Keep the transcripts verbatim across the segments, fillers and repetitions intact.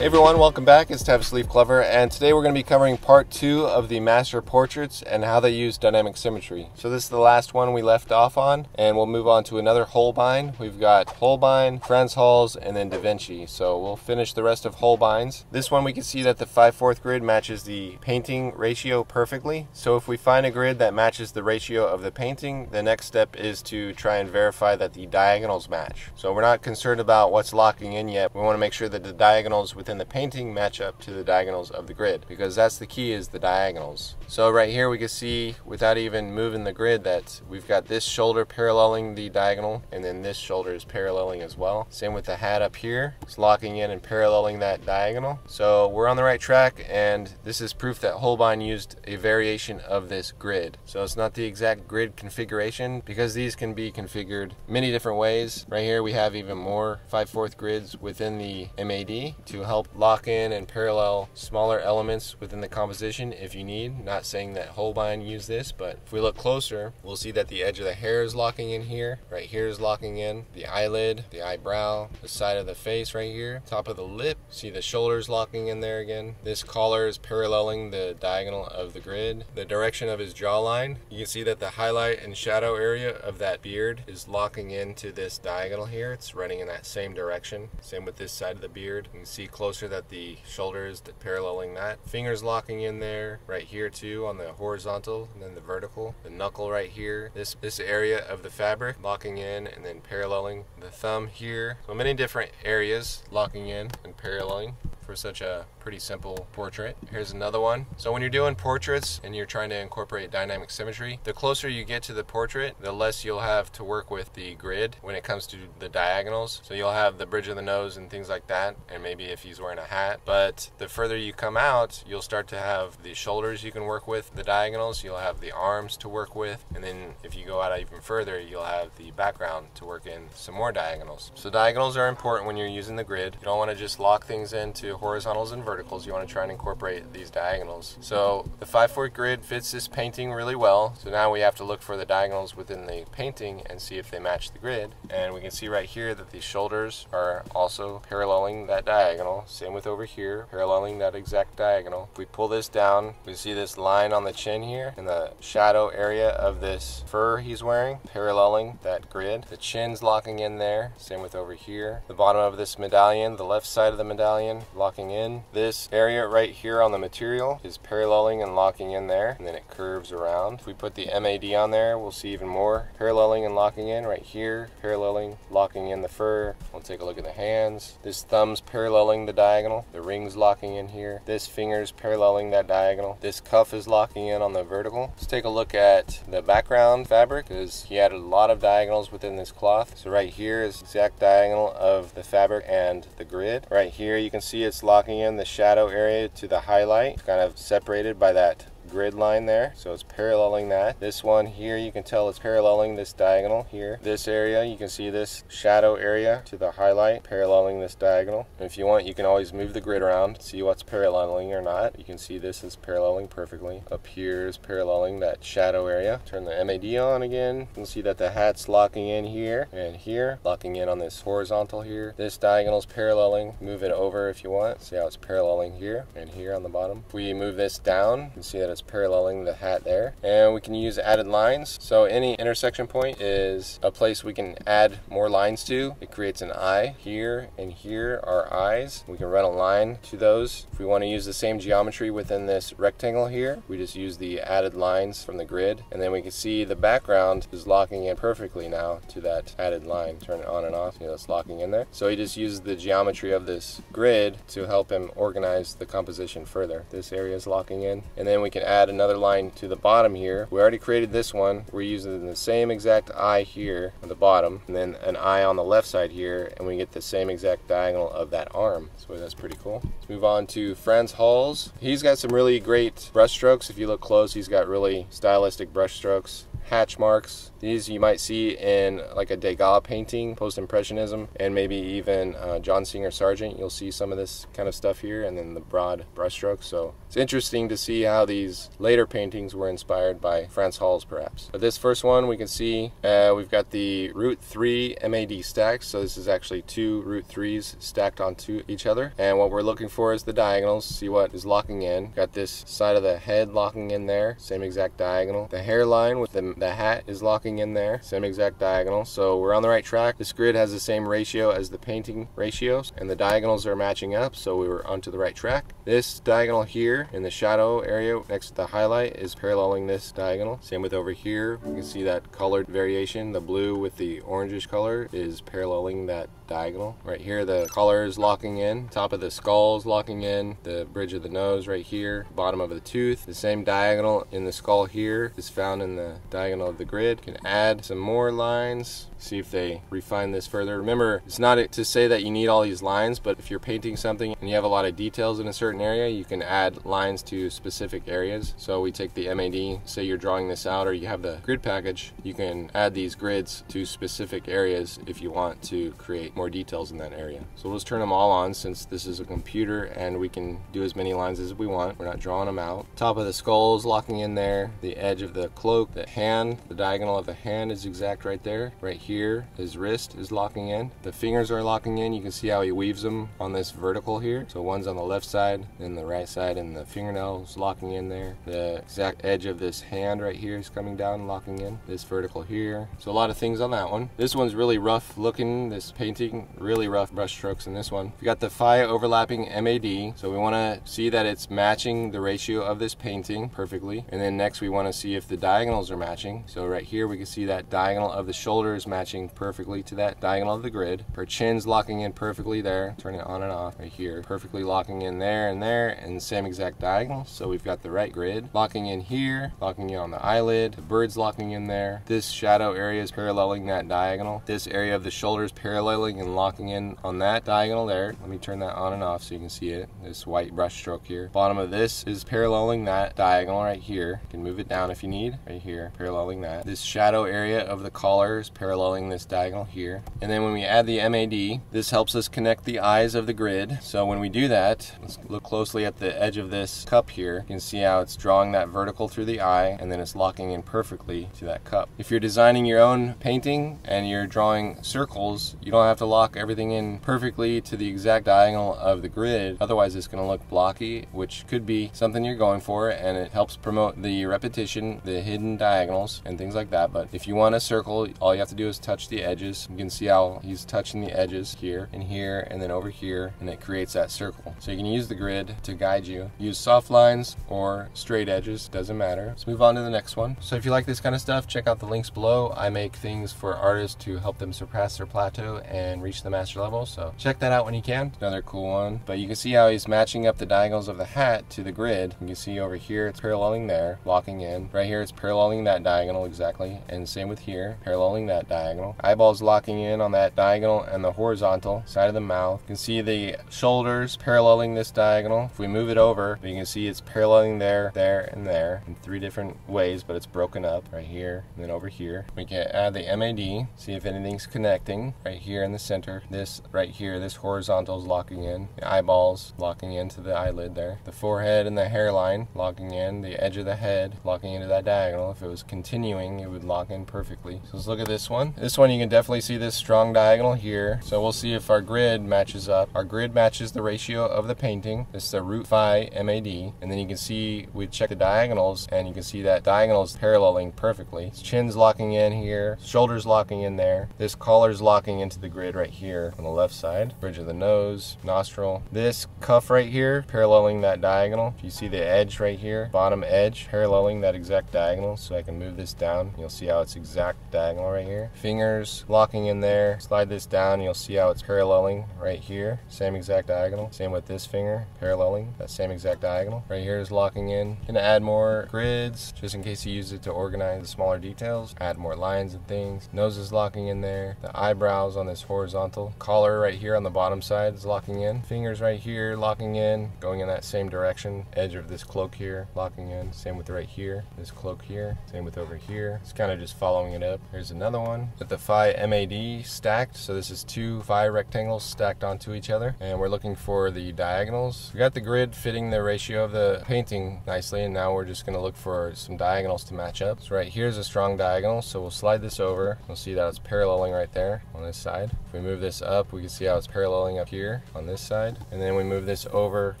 Hey everyone, welcome back. It's Tavis Leaf Clover, and today we're going to be covering part two of the master portraits and how they use dynamic symmetry. So this is the last one we left off on, and we'll move on to another Holbein. We've got Holbein, Frans Hals, and then Da Vinci. So we'll finish the rest of Holbein's. This one we can see that the five fourths grid matches the painting ratio perfectly. So if we find a grid that matches the ratio of the painting, the next step is to try and verify that the diagonals match. So we're not concerned about what's locking in yet. We want to make sure that the diagonals within the painting match up to the diagonals of the grid, because that's the key, is the diagonals. So right here we can see, without even moving the grid, that we've got this shoulder paralleling the diagonal, and then this shoulder is paralleling as well. Same with the hat up here, it's locking in and paralleling that diagonal. So we're on the right track, and this is proof that Holbein used a variation of this grid. So it's not the exact grid configuration, because these can be configured many different ways. Right here we have even more five fourths grids within the M A D to help lock in and parallel smaller elements within the composition if you need. Not saying that Holbein used this, but if we look closer, we'll see that the edge of the hair is locking in here, right here is locking in, the eyelid, the eyebrow, the side of the face right here, top of the lip, see the shoulders locking in there again. This collar is paralleling the diagonal of the grid. The direction of his jawline, you can see that the highlight and shadow area of that beard is locking into this diagonal here. It's running in that same direction. Same with this side of the beard. You can see closer that the shoulder is paralleling that. Fingers locking in there, right here too, on the horizontal and then the vertical. The knuckle right here, this this area of the fabric locking in and then paralleling. The thumb here. So many different areas locking in and paralleling for such a pretty simple portrait. Here's another one. So when you're doing portraits and you're trying to incorporate dynamic symmetry, the closer you get to the portrait, the less you'll have to work with the grid when it comes to the diagonals. So you'll have the bridge of the nose and things like that, and maybe if he's wearing a hat. But the further you come out, you'll start to have the shoulders you can work with, the diagonals, you'll have the arms to work with, and then if you go out even further, you'll have the background to work in some more diagonals. So diagonals are important when you're using the grid. You don't want to just lock things into horizontals and verticals. You want to try and incorporate these diagonals. So the five fourths grid fits this painting really well. So now we have to look for the diagonals within the painting and see if they match the grid. And we can see right here that the shoulders are also paralleling that diagonal. Same with over here, paralleling that exact diagonal. If we pull this down, we see this line on the chin here and the shadow area of this fur he's wearing, paralleling that grid. The chin's locking in there. Same with over here. The bottom of this medallion, the left side of the medallion, locking in. This area right here on the material is paralleling and locking in there, and then it curves around. If we put the M A D on there, we'll see even more paralleling and locking in right here, paralleling, locking in the fur. We'll take a look at the hands. This thumb's paralleling the diagonal, the ring's locking in here. This finger's paralleling that diagonal. This cuff is locking in on the vertical. Let's take a look at the background fabric, because he added a lot of diagonals within this cloth. So right here is the exact diagonal of the fabric and the grid. Right here you can see it's locking in the shadow area to the highlight. It's kind of separated by that grid line there, so it's paralleling that. This one here, you can tell it's paralleling this diagonal here. This area, you can see this shadow area to the highlight paralleling this diagonal. And if you want, you can always move the grid around, see what's paralleling or not. You can see this is paralleling perfectly. Up here is paralleling that shadow area. Turn the M A D on again. You can see that the hat's locking in here and here, locking in on this horizontal here. This diagonal's paralleling. Move it over if you want. See how it's paralleling here and here on the bottom. If we move this down, you can see that it's paralleling the hat there. And we can use added lines. So any intersection point is a place we can add more lines to. It creates an eye. Here and here are eyes. We can run a line to those. If we want to use the same geometry within this rectangle here, we just use the added lines from the grid, and then we can see the background is locking in perfectly now to that added line. Turn it on and off, you know, it's locking in there. So he just uses the geometry of this grid to help him organize the composition further. This area is locking in, and then we can add another line to the bottom here. We already created this one. We're using the same exact eye here on the bottom, and then an eye on the left side here, and we get the same exact diagonal of that arm. So that's pretty cool. Let's move on to Frans Hals. He's got some really great brush strokes. If you look close, he's got really stylistic brush strokes. hatch marks. These you might see in like a Degas painting, post-impressionism, and maybe even uh, John Singer Sargent. You'll see some of this kind of stuff here, and then the broad brushstrokes. So it's interesting to see how these later paintings were inspired by Frans Hals, perhaps. But this first one, we can see uh, we've got the root three M A D stacks. So this is actually two root threes stacked onto each other. And what we're looking for is the diagonals, see what is locking in. Got this side of the head locking in there, same exact diagonal. The hairline with the, the hat is locking in there, same exact diagonal. So we're on the right track. This grid has the same ratio as the painting ratios, and the diagonals are matching up, so we were onto the right track. This diagonal here in the shadow area next to the highlight is paralleling this diagonal. Same with over here. You can see that colored variation. The blue with the orangish color is paralleling that diagonal. Right here, the collar is locking in, top of the skull is locking in, the bridge of the nose right here, bottom of the tooth. The same diagonal in the skull here is found in the diagonal of the grid. You can add some more lines, see if they refine this further. Remember, it's not to say that you need all these lines, but if you're painting something and you have a lot of details in a certain area, you can add lines to specific areas. So we take the M A D, say you're drawing this out or you have the grid package, you can add these grids to specific areas if you want to create more details in that area. So we'll just turn them all on since this is a computer and we can do as many lines as we want. We're not drawing them out. Top of the skull is locking in there, the edge of the cloak, the hand, the diagonal of the hand is exact right there. Right here. Here, his wrist is locking in. The fingers are locking in. You can see how he weaves them on this vertical here. So one's on the left side, then the right side, and the fingernails locking in there. The exact edge of this hand right here is coming down, locking in. This vertical here. So a lot of things on that one. This one's really rough looking. This painting, really rough brush strokes in this one. We got the phi overlapping M A D. So we want to see that it's matching the ratio of this painting perfectly. And then next we want to see if the diagonals are matching. So right here we can see that diagonal of the shoulder is matching. Matching perfectly to that diagonal of the grid. Her chin's locking in perfectly there. Turn it on and off right here. Perfectly locking in there and there, and same exact diagonal. So we've got the right grid. Locking in here, locking in on the eyelid. The bird's locking in there. This shadow area is paralleling that diagonal. This area of the shoulders paralleling and locking in on that diagonal there. Let me turn that on and off so you can see it. This white brush stroke here. Bottom of this is paralleling that diagonal right here. You can move it down if you need. Right here, paralleling that. This shadow area of the collar is paralleling this diagonal here. And then when we add the M A D, this helps us connect the eyes of the grid. So when we do that, let's look closely at the edge of this cup here. You can see how it's drawing that vertical through the eye, and then it's locking in perfectly to that cup. If you're designing your own painting and you're drawing circles, you don't have to lock everything in perfectly to the exact diagonal of the grid. Otherwise it's going to look blocky, which could be something you're going for, and it helps promote the repetition, the hidden diagonals, and things like that. But if you want a circle, all you have to do is touch the edges. You can see how he's touching the edges here and here and then over here, and it creates that circle. So you can use the grid to guide you. Use soft lines or straight edges, doesn't matter. Let's move on to the next one. So if you like this kind of stuff, check out the links below. I make things for artists to help them surpass their plateau and reach the master level, so check that out when you can. Another cool one. But you can see how he's matching up the diagonals of the hat to the grid. You can see over here it's paralleling there, locking in. Right here it's paralleling that diagonal exactly, and same with here, paralleling that diagonal. Diagonal. Eyeballs locking in on that diagonal and the horizontal side of the mouth. You can see the shoulders paralleling this diagonal. If we move it over, you can see it's paralleling there, there, and there in three different ways, but it's broken up right here and then over here. We can add the M A D, see if anything's connecting right here in the center. This right here, this horizontal is locking in. The eyeballs locking into the eyelid there. The forehead and the hairline locking in. The edge of the head locking into that diagonal. If it was continuing, it would lock in perfectly. So let's look at this one. This one, you can definitely see this strong diagonal here. So we'll see if our grid matches up. Our grid matches the ratio of the painting. This is the root phi M A D. And then you can see we check the diagonals, and you can see that diagonal is paralleling perfectly. His chin's locking in here. Shoulders locking in there. This collar's locking into the grid right here on the left side. Bridge of the nose, nostril. This cuff right here, paralleling that diagonal. If you see the edge right here, bottom edge, paralleling that exact diagonal. So I can move this down. You'll see how it's exact diagonal right here. fingers locking in there. Slide this down and you'll see how it's paralleling right here. Same exact diagonal. Same with this finger, paralleling that same exact diagonal. Right here is locking in. Gonna add more grids just in case you use it to organize the smaller details. Add more lines and things. Nose is locking in there. The eyebrows on this horizontal. Collar right here on the bottom side is locking in. Fingers right here locking in, going in that same direction. Edge of this cloak here locking in. Same with right here. This cloak here. Same with over here. It's kind of just following it up. Here's another one. With the phi M A D stacked, so this is two phi rectangles stacked onto each other, and we're looking for the diagonals. We got the grid fitting the ratio of the painting nicely, and now we're just going to look for some diagonals to match up. So right here's a strong diagonal, so we'll slide this over. You'll see that it's paralleling right there on this side. If we move this up, we can see how it's paralleling up here on this side, and then we move this over, you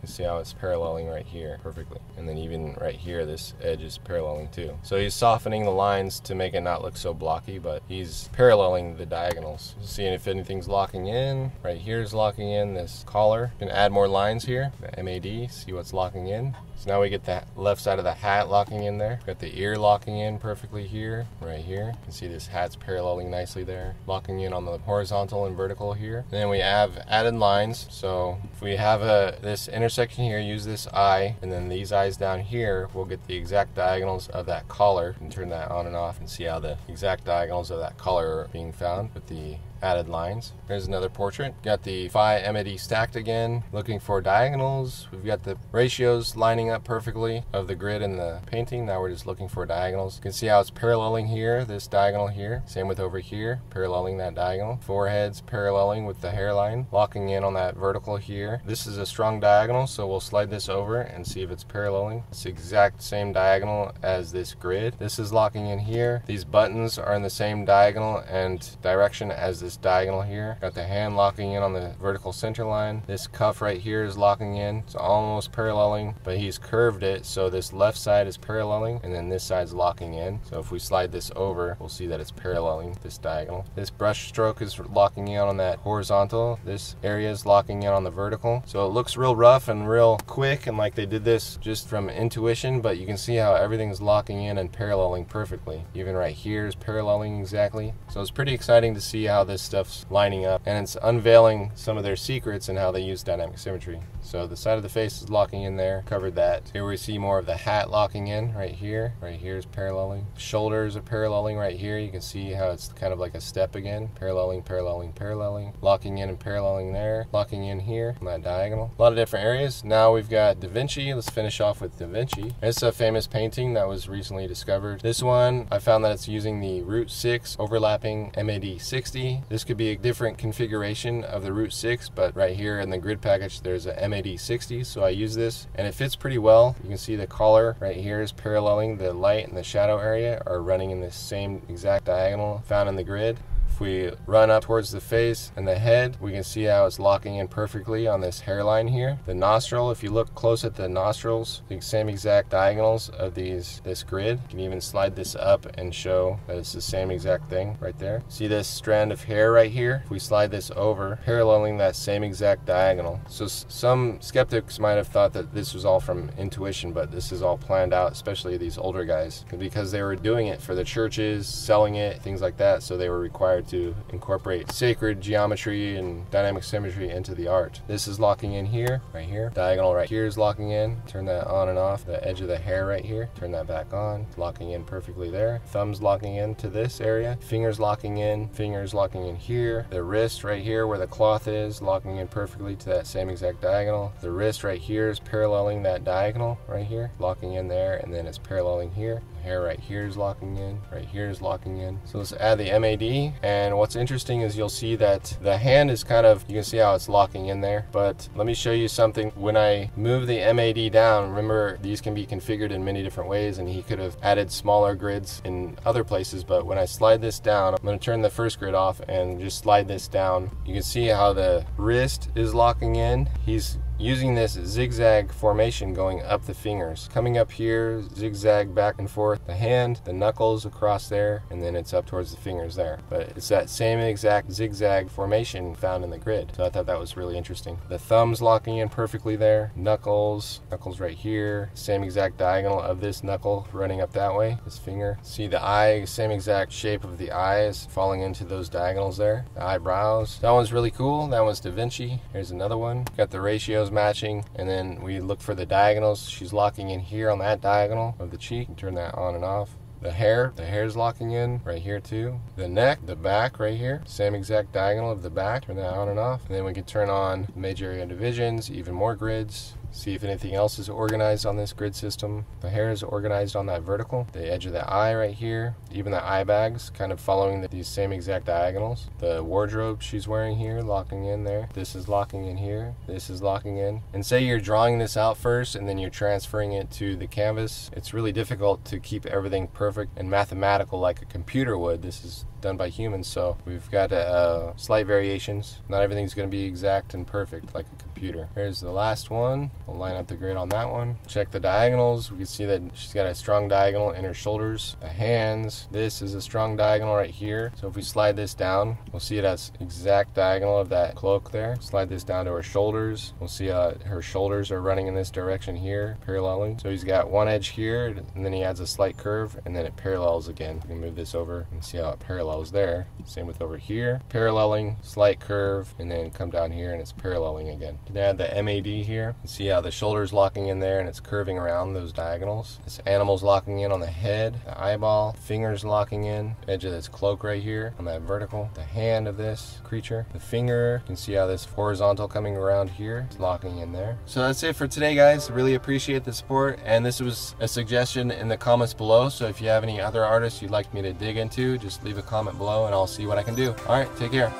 can see how it's paralleling right here perfectly, and then even right here this edge is paralleling too. So he's softening the lines to make it not look so blocky, but he's paralleling the diagonals, seeing if anything's locking in. Right here's locking in this collar. Gonna add more lines here, the M A D, see what's locking in. So now we get that left side of the hat locking in there. Got the ear locking in perfectly here, right here. You can see this hat's paralleling nicely there, locking in on the horizontal and vertical here. And then we have added lines. So if we have a this intersection here, use this eye, and then these eyes down here, we'll get the exact diagonals of that collar and turn that on and off and see how the exact diagonals of that collar are being found with the added lines. Here's another portrait. Got the phi M A D stacked again, looking for diagonals. We've got the ratios lining up perfectly of the grid and the painting. Now we're just looking for diagonals. You can see how it's paralleling here, this diagonal here. Same with over here, paralleling that diagonal. Foreheads paralleling with the hairline, locking in on that vertical here. This is a strong diagonal, so we'll slide this over and see if it's paralleling. It's the exact same diagonal as this grid. This is locking in here. These buttons are in the same diagonal and direction as this diagonal here. Got the hand locking in on the vertical center line. This cuff right here is locking in. It's almost paralleling, but he's curved it, so this left side is paralleling and then this side's locking in. So if we slide this over, we'll see that it's paralleling this diagonal. This brush stroke is locking in on that horizontal. This area is locking in on the vertical. So it looks real rough and real quick and like they did this just from intuition, but you can see how everything's locking in and paralleling perfectly. Even right here is paralleling exactly. So it's pretty exciting to see how this stuff's lining up, and it's unveiling some of their secrets and how they use dynamic symmetry. So the side of the face is locking in there, covered that. Here we see more of the hat locking in right here. Right here is paralleling. Shoulders are paralleling right here. You can see how it's kind of like a step again, paralleling, paralleling, paralleling, locking in and paralleling there, locking in here on that diagonal. A lot of different areas. Now we've got Da Vinci. Let's finish off with Da Vinci. It's a famous painting that was recently discovered. This one, I found that it's using the root six overlapping M A D sixty. This could be a different configuration of the root six, but right here in the grid package there's a M A D sixty, so I use this and it fits pretty well. You can see the collar right here is paralleling. The light and the shadow area are running in the same exact diagonal found in the grid. If we run up towards the face and the head, we can see how it's locking in perfectly on this hairline here. The nostril, if you look close at the nostrils, the same exact diagonals of these this grid. You can even slide this up and show that it's the same exact thing right there. See this strand of hair right here? If we slide this over, paralleling that same exact diagonal. So some skeptics might have thought that this was all from intuition, but this is all planned out, especially these older guys, because they were doing it for the churches, selling it, things like that, so they were required to incorporate sacred geometry and dynamic symmetry into the art. This is locking in here, right here. Diagonal right here is locking in. Turn that on and off. The edge of the hair right here, turn that back on. It's locking in perfectly there. Thumbs locking into this area. Fingers locking in. Fingers locking in here. The wrist right here where the cloth is, locking in perfectly to that same exact diagonal. The wrist right here is paralleling that diagonal right here, locking in there, and then it's paralleling here. Hair right here is locking in, right here is locking in. So let's add the M A D, and what's interesting is you'll see that the hand is kind of, you can see how it's locking in there, but let me show you something. When I move the M A D down, remember these can be configured in many different ways, and he could have added smaller grids in other places, but when I slide this down, I'm going to turn the first grid off and just slide this down. You can see how the wrist is locking in. He's using this zigzag formation going up the fingers. Coming up here, zigzag back and forth, the hand, the knuckles across there, and then it's up towards the fingers there. But it's that same exact zigzag formation found in the grid. So I thought that was really interesting. The thumbs locking in perfectly there, knuckles, knuckles right here, same exact diagonal of this knuckle running up that way, this finger. See the eye, same exact shape of the eyes falling into those diagonals there, the eyebrows. That one's really cool. That one's Da Vinci. Here's another one. Got the ratios matching, and then we look for the diagonals. She's locking in here on that diagonal of the cheek. Turn that on and off. The hair, the hair's locking in right here too. The neck, the back right here, same exact diagonal of the back. Turn that on and off. And then we can turn on major area divisions, even more grids. See if anything else is organized on this grid system. The hair is organized on that vertical. The edge of the eye right here. Even the eye bags kind of following the, these same exact diagonals. The wardrobe she's wearing here, locking in there. This is locking in here. This is locking in. And say you're drawing this out first and then you're transferring it to the canvas. It's really difficult to keep everything perfect and mathematical like a computer would. This is done by humans, so we've got uh, slight variations. Not everything's going to be exact and perfect like a computer. Here's the last one. We'll line up the grid on that one. Check the diagonals. We can see that she's got a strong diagonal in her shoulders. The hands. This is a strong diagonal right here. So if we slide this down, we'll see it has exact diagonal of that cloak there. Slide this down to her shoulders. We'll see uh, her shoulders are running in this direction here, paralleling. So he's got one edge here, and then he adds a slight curve, and then it parallels again. We can move this over and see how it parallels there. Same with over here. Paralleling, slight curve, and then come down here, and it's paralleling again. Then add the M A D here. See how the shoulder's locking in there and it's curving around those diagonals. This animal's locking in on the head, the eyeball, fingers locking in, edge of this cloak right here on that vertical, the hand of this creature, the finger. You can see how this horizontal coming around here is locking in there. So that's it for today, guys. Really appreciate the support, and this was a suggestion in the comments below. So if you have any other artists you'd like me to dig into, just leave a comment below and I'll see what I can do. All right, take care.